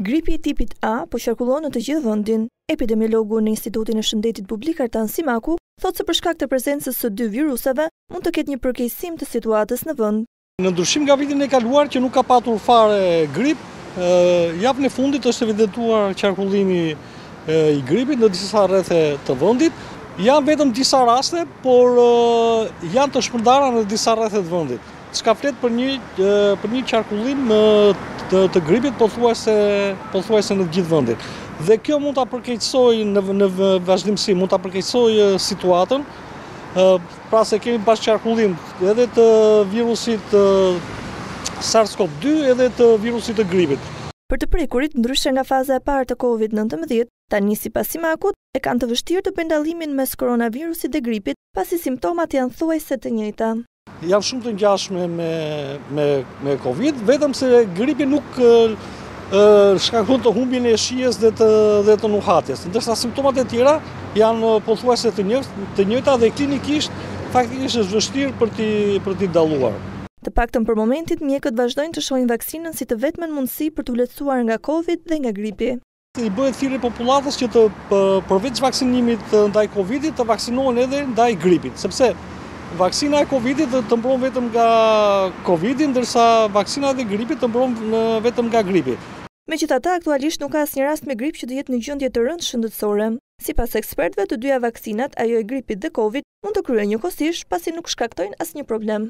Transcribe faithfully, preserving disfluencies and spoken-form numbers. Gripi i tipit A po qarkullon në të gjithë vendin. Epidemiologu në Institutin e Shëndetit Publik Artan Simaku thotë se për shkak të prezencës së dy viruseve mund të ketë një përkeqësim të situatës në vend. Në ndryshim nga vitin e kaluar që nuk ka patur fare grip, javën e fundit është evidentuar qarkullimi i gripit në disa rrethe të vendit. Janë vetëm disa raste, por janë të shpërndara në disa rrethe të vendit. S'ka flet për një për një qarkullim të, të gripit pothuajse pothuajse në të gjithë vendin. Dhe kjo mund ta përkeqësojë në, në vazhdimsi, mund ta përkeqësojë situatën, pra se kemi bashkëqarkullim edhe të virusit SARS-CoV-2 edhe të virusit të gripit. Për të prekurit, ndryshe nga faza e parë të COVID-19, tani sipas Simakut e kanë të vështirë të bëjnë dallimin mes koronavirusit dhe gripit, pasi simptomat janë thuajse të njëjta. Janë shumë të ngjashme me me me Covid, vetëm se gripi nuk shkakton të humbjen e shijes dhe të dhe të nuhatjes, ndërsa simptomat e tjera janë pothuajse të njëjtë, të njëjta dhe klinikisht faktikisht është vështirë për ti për ti dalluar. Të paktën për momentin mjekët vazhdojnë të shohin vaksinën si të vetmen mundësi për t'u lehtësuar nga Covid dhe nga gripi. I bëhet thirrje popullatës që të përveç vaksinimit ndaj Covidit të vaksinohen edhe ndaj gripit, sepse vaksina e Covidit të mbron vetëm nga Covidi, ndërsa vaksina e gripit të mbron vetëm nga gripi. Megjithatë, aktualisht nuk ka asnjë rast me grip që të jetë në gjendje të rëndë shëndetësore. Sipas ekspertëve, të dyja vaksinat, ajo e gripit dhe Covid, mund të kryejnë njëkohësisht pasi nuk shkaktojnë asnjë problem.